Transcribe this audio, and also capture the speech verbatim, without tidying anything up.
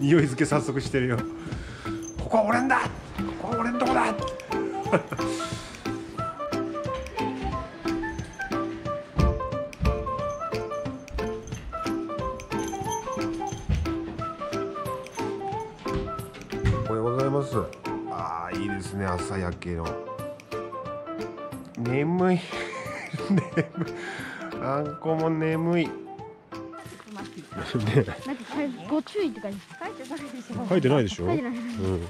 匂い付け早速してるよ。ここは俺んだ、ここは俺んとこだ。これございます。ああ、いいですね、朝焼けの。眠い。眠い。あんこも眠い。ご注意って書いてないでしょ。書いてないでしょ。うん。